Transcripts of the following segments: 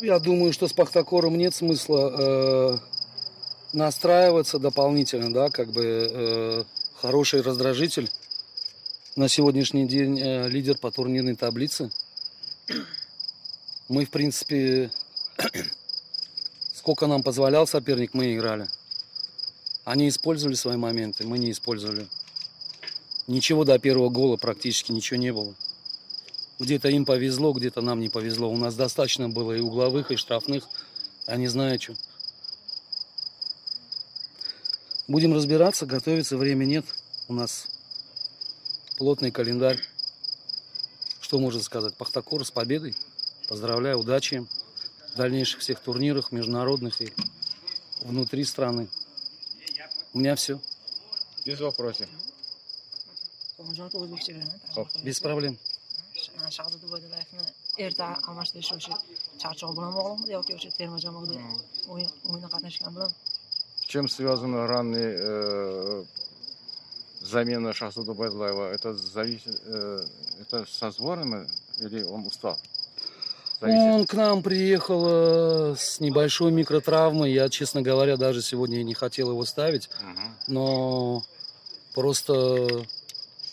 я думаю, что с Пахтакором нет смысла настраиваться дополнительно, да, как бы хороший раздражитель. На сегодняшний день лидер по турнирной таблице. Мы, в принципе, сколько нам позволял соперник, мы играли. Они использовали свои моменты, мы не использовали. Ничего до первого гола практически ничего не было. Где-то им повезло, где-то нам не повезло. У нас достаточно было и угловых, и штрафных. Я не знаю, что. Будем разбираться, готовиться, времени нет. У нас плотный календарь. Что можно сказать? Пахтакор с победой. Поздравляю, удачи в дальнейших всех турнирах, международных и внутри страны. У меня все. Без вопросов. Без проблем. Шахтаду Байдлаевны эрта алмаштырыш ошо чарчоо менен болгон деп ошо терме жамагы оюна катнашкан болом. Чем связана ранняя замена Шахтаду Байдлаева? Это зависит, это со сборами или он устал? Он к нам приехал с небольшой микротравмой. Я, честно говоря, даже сегодня не хотел его ставить, но просто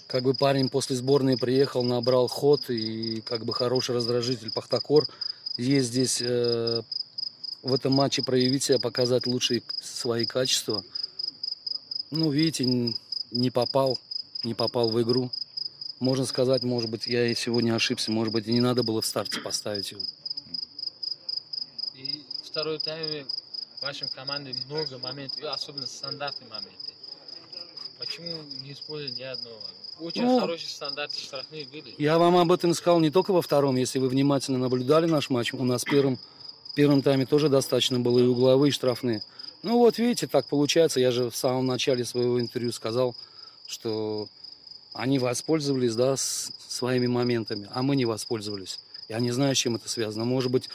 как бы парень после сборной приехал, набрал ход и как бы хороший раздражитель Пахтакор. Есть здесь в этом матче проявить себя, показать лучшие свои качества. Ну, видите, не попал в игру. Можно сказать, может быть, я и сегодня ошибся, может быть, и не надо было в старте поставить его. И второй тайм в вашем команде много моментов, особенно стандартные моменты. Почему не использовать ни одного? Очень хорошие стандарты штрафные были. Я вам об этом сказал не только во втором. Если вы внимательно наблюдали наш матч, у нас в первом тайме тоже достаточно было и угловые, и штрафные. Ну вот, видите, так получается. Я же в самом начале своего интервью сказал, что они воспользовались, да, своими моментами, а мы не воспользовались. Я не знаю, с чем это связано. Может быть,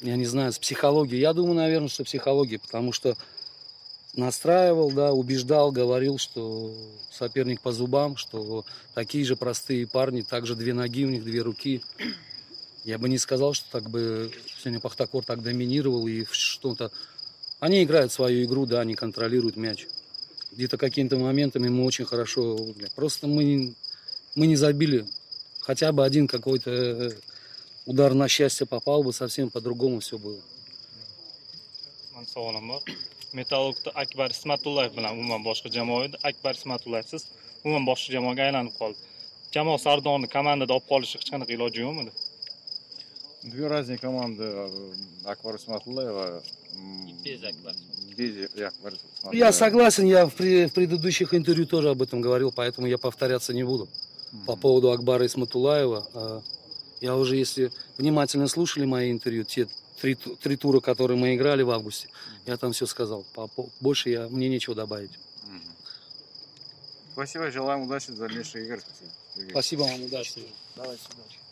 я не знаю, с психологией. Я думаю, наверное, что психология, потому что настраивал, да, убеждал, говорил, что соперник по зубам, что такие же простые парни, также две ноги у них, две руки. Я бы не сказал, что так бы сегодня Пахтакор так доминировал и что-то. Они играют свою игру, да, они контролируют мяч. Где-то какими-то моментами мы очень хорошо. Просто мы не забили. Хотя бы один какой-то удар на счастье попал бы, совсем по-другому все было. Металлургда Акбар Исматуллаев bilan umuman boshqa jamoa edi. Akbar Исматуллаевsiz umuman boshqa jamoaga aylanib qoldi. Jamoa Sardorni komandada olib qolishi hech qanday iloji yo'qmi? Две разные команды Акбара Исматуллаева. Я согласен, я в предыдущих интервью тоже об этом говорил, поэтому я повторяться не буду. По поводу Акбара Исматуллаева, я уже, если внимательно слушали мои интервью, те три тура, которые мы играли в августе, я там все сказал. Больше мне нечего добавить. Спасибо, желаем удачи в дальнейших играх. Спасибо вам, удачи. Давайте удачи.